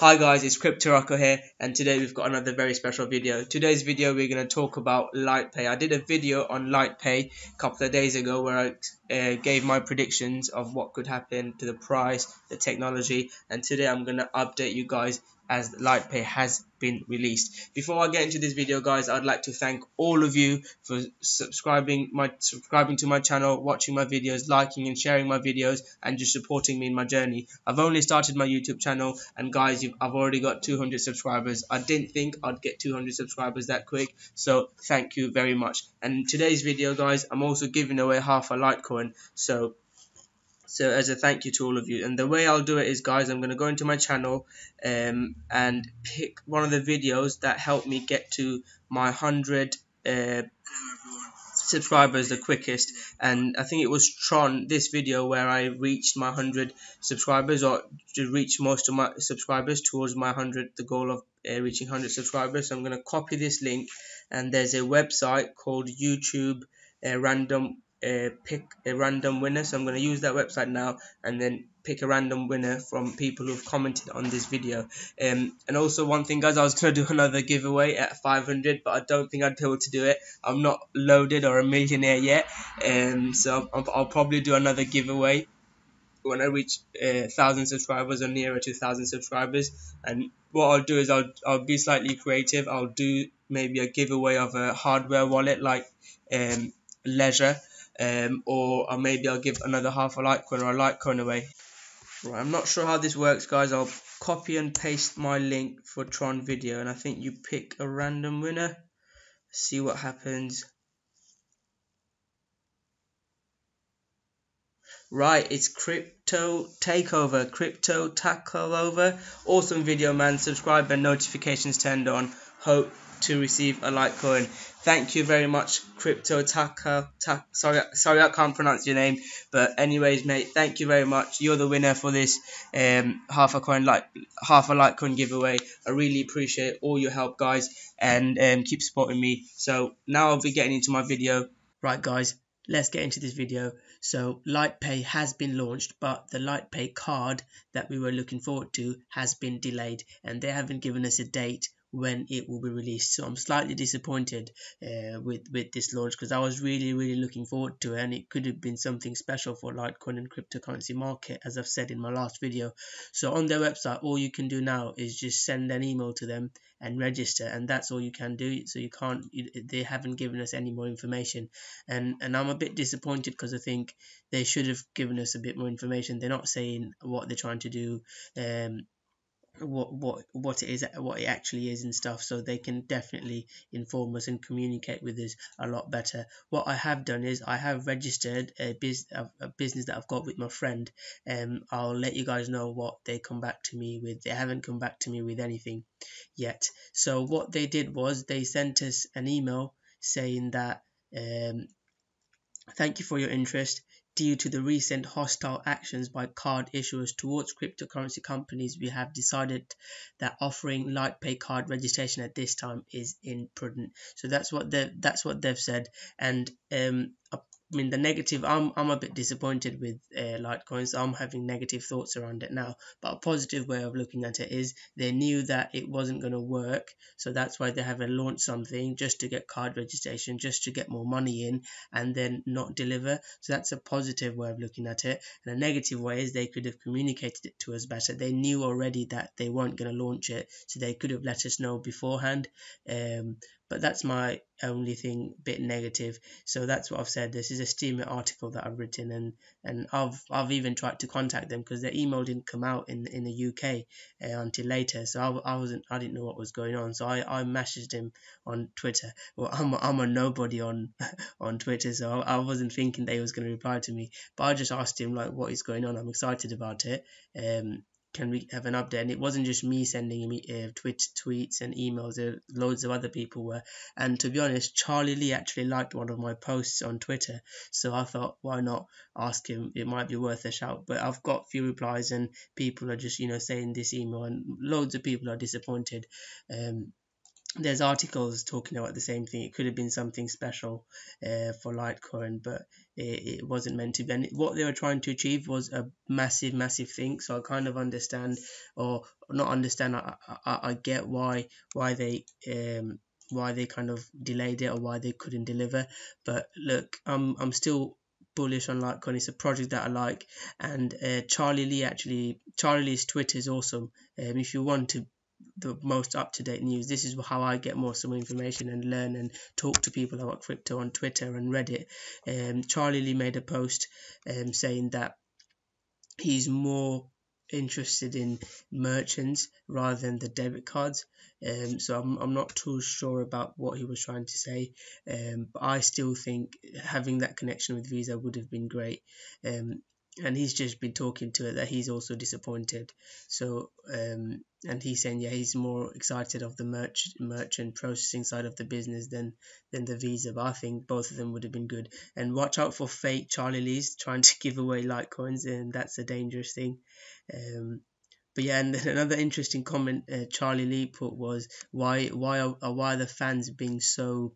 Hi guys, it's CryptoRocko here, and today we've got another very special video. Today's video we're going to talk about LitePay. I did a video on LitePay a couple of days ago where I gave my predictions of what could happen to the price, the technology, and today I'm going to update you guys as LitePay has been released. Before I get into this video, guys, I'd like to thank all of you for subscribing to my channel, watching my videos, liking and sharing my videos, and just supporting me in my journey. I've only started my YouTube channel, and guys, I've already got 200 subscribers. I didn't think I'd get 200 subscribers that quick, so thank you very much. And in today's video, guys, I'm also giving away half a Litecoin, so as a thank you to all of you. And the way I'll do it is, guys, I'm going to go into my channel and pick one of the videos that helped me get to my 100 subscribers the quickest. And I think it was Tron, this video where I reached my 100 subscribers, or to reach most of my subscribers towards my 100, the goal of reaching 100 subscribers. So I'm going to copy this link, and there's a website called YouTube pick a random winner, so I'm going to use that website now and then pick a random winner from people who've commented on this video. And also, one thing, guys, I was going to do another giveaway at 500, but I don't think I'd be able to do it. I'm not loaded or a millionaire yet, so I'll probably do another giveaway when I reach 1,000 subscribers or nearer to 1,000 subscribers. And what I'll do is I'll be slightly creative. I'll do maybe a giveaway of a hardware wallet like Ledger. Or maybe I'll give another half a Litecoin or a Litecoin away. Right, I'm not sure how this works, guys. I'll copy and paste my link for Tron video, and I think you pick a random winner. See what happens. Right, it's Crypto Takeover. Awesome video, man. Subscribe and notifications turned on. Hope to receive a Litecoin. Thank you very much, sorry I can't pronounce your name, but anyways, mate, thank you very much. You're the winner for this half a Litecoin giveaway. I really appreciate all your help, guys, and keep supporting me. So now I'll be getting into my video. Right, guys, let's get into this video. So LitePay has been launched, but the LitePay card that we were looking forward to has been delayed, and they haven't given us a date when it will be released. So I'm slightly disappointed with this launch, because I was really looking forward to it, and it could have been something special for Litecoin and cryptocurrency market, as I've said in my last video. So on their website, all you can do now is just send an email to them and register, and that's all you can do. So you can't, they haven't given us any more information, and I'm a bit disappointed, because I think they should have given us a bit more information. They're not saying what they're trying to do, what it is, what it actually is and stuff, so they can definitely inform us and communicate with us a lot better. What I have done is I have registered a business that I've got with my friend, and I'll let you guys know what they come back to me with. They haven't come back to me with anything yet. So what they did was they sent us an email saying that thank you for your interest. Due to the recent hostile actions by card issuers towards cryptocurrency companies, we have decided that offering LitePay card registration at this time is imprudent. So that's what they've said. And I mean, the negative, I'm a bit disappointed with Litecoin, so I'm having negative thoughts around it now. But a positive way of looking at it is they knew that it wasn't going to work, so that's why they haven't launched something just to get card registration, just to get more money in, and then not deliver. So that's a positive way of looking at it. And a negative way is they could have communicated it to us better. They knew already that they weren't going to launch it, so they could have let us know beforehand. But that's my only thing, bit negative. So that's what I've said. This is a Steemit article that I've written, and I've even tried to contact them, because their email didn't come out in the UK until later. So I didn't know what was going on. So I messaged him on Twitter. Well, I'm a nobody on Twitter, so I wasn't thinking that he was going to reply to me. But I just asked him, like, what is going on? I'm excited about it. Can we have an update? And it wasn't just me sending him tweets and emails. Loads of other people were. And to be honest, Charlie Lee actually liked one of my posts on Twitter, so I thought, why not ask him? It might be worth a shout. But I've got few replies, and people are just, you know, saying this email, and loads of people are disappointed. there's articles talking about the same thing. It could have been something special for Litecoin, but it wasn't meant to be. And what they were trying to achieve was a massive, massive thing. So I kind of understand, or not understand. I get why they kind of delayed it, or why they couldn't deliver. But look, I'm still bullish on Litecoin. It's a project that I like, and Charlie Lee's Twitter is awesome. If you want to the most up-to-date news, this is how I get more some information and learn and talk to people about crypto on Twitter and Reddit. Charlie Lee made a post saying that he's more interested in merchants rather than the debit cards. So I'm not too sure about what he was trying to say, but I still think having that connection with Visa would have been great. And he's just been talking to it that he's also disappointed. So and he's saying, yeah, he's more excited of the merchant processing side of the business than the Visa. But I think both of them would have been good. And watch out for fake Charlie Lees trying to give away Litecoins, and that's a dangerous thing. But yeah, and then another interesting comment Charlie Lee put was, why are the fans being so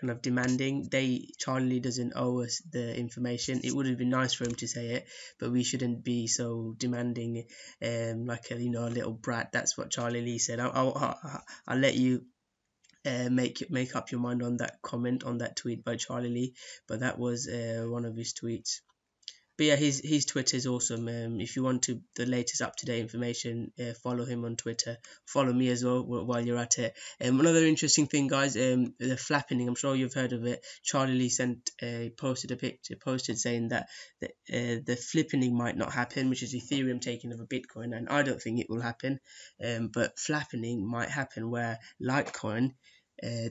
kind of demanding? Charlie doesn't owe us the information. It would have been nice for him to say it, but we shouldn't be so demanding, like a, a little brat. That's what Charlie Lee said. I'll let you make up your mind on that comment, on that tweet by Charlie Lee, but that was one of his tweets. But yeah, his Twitter is awesome. If you want the latest up-to-date information, follow him on Twitter. Follow me as well while you're at it. Another interesting thing, guys, the flappening. I'm sure you've heard of it. Charlie Lee posted a picture, saying that the flippening might not happen, which is Ethereum taking over Bitcoin, and I don't think it will happen. But flappening might happen, where Litecoin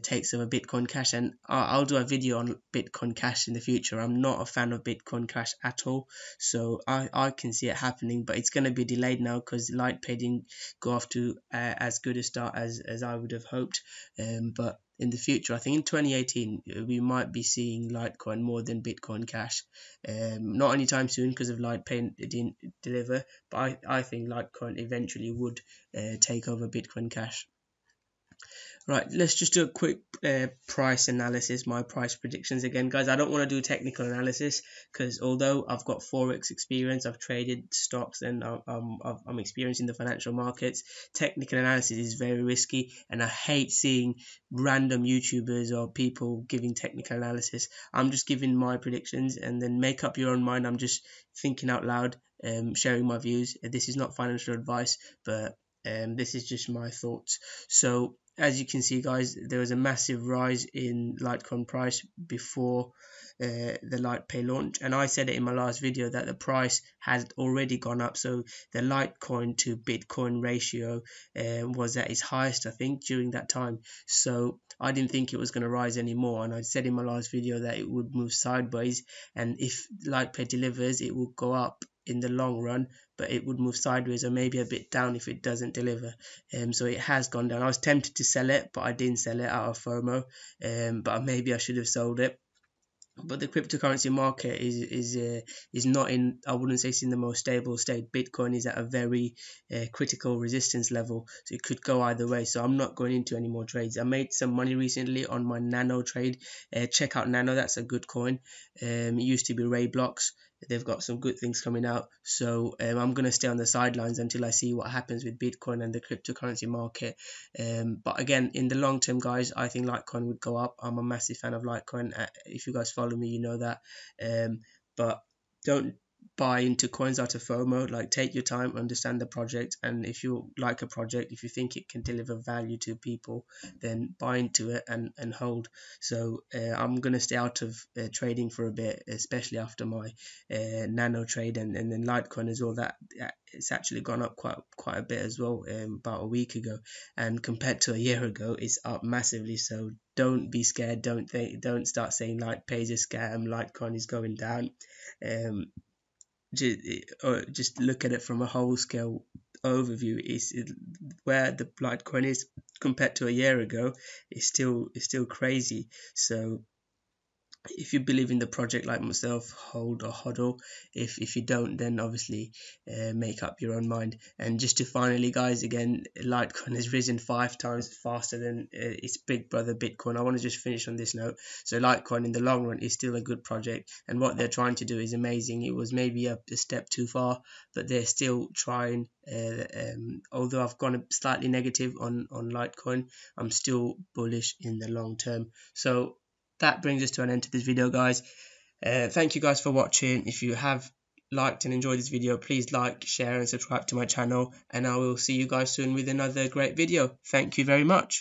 takes over Bitcoin Cash, and I'll do a video on Bitcoin Cash in the future. I'm not a fan of Bitcoin Cash at all, so I can see it happening, but it's going to be delayed now because LitePay didn't go off to as good a start as I would have hoped. But in the future, I think in 2018 we might be seeing Litecoin more than Bitcoin Cash. Not anytime soon because of LitePay didn't deliver, but I think Litecoin eventually would take over Bitcoin Cash. Right, let's just do a quick price analysis, my price predictions again, guys. I don't want to do technical analysis because although I've got Forex experience, I've traded stocks, and I'm experienced in the financial markets, technical analysis is very risky, and I hate seeing random YouTubers or people giving technical analysis. I'm just giving my predictions, and then make up your own mind. I'm just thinking out loud, sharing my views. This is not financial advice, but this is just my thoughts. So as you can see, guys, there was a massive rise in Litecoin price before the LitePay launch, and I said it in my last video that the price had already gone up. So the Litecoin to Bitcoin ratio was at its highest, I think, during that time. So I didn't think it was going to rise anymore, and I said in my last video that it would move sideways, and if LitePay delivers, it will go up in the long run, but it would move sideways or maybe a bit down if it doesn't deliver. So it has gone down. I was tempted to sell it, but I didn't sell it out of FOMO, but maybe I should have sold it. But the cryptocurrency market is not in, I wouldn't say it's in the most stable state. Bitcoin is at a very critical resistance level, so it could go either way. So I'm not going into any more trades. I made some money recently on my Nano trade. Check out Nano, that's a good coin. It used to be RayBlocks. They've got some good things coming out, so I'm going to stay on the sidelines until I see what happens with Bitcoin and the cryptocurrency market. But again, in the long term, guys, I think Litecoin would go up. I'm a massive fan of Litecoin. If you guys follow me, you know that. But don't buy into coins out of FOMO. Like, take your time, understand the project, and if you like a project, if you think it can deliver value to people, then buy into it and hold. So I'm gonna stay out of trading for a bit, especially after my Nano trade, and then Litecoin as well. That it's actually gone up quite a bit as well, about a week ago, and compared to a year ago, it's up massively. So don't be scared. Don't start saying LitePay is a scam, Litecoin is going down. Just look at it from a whole scale overview. Where the Litecoin is compared to a year ago, it's still crazy. So If you believe in the project like myself, hold or hodl. If you don't, then obviously make up your own mind. And just to finally, guys, again, Litecoin has risen 5 times faster than its big brother Bitcoin. I want to just finish on this note. So Litecoin in the long run is still a good project, and what they're trying to do is amazing. It was maybe a step too far, but they're still trying. Although I've gone slightly negative on Litecoin, I'm still bullish in the long term. So that brings us to an end to this video, guys. Thank you guys for watching. If you have liked and enjoyed this video, please like, share and subscribe to my channel, and I will see you guys soon with another great video. Thank you very much.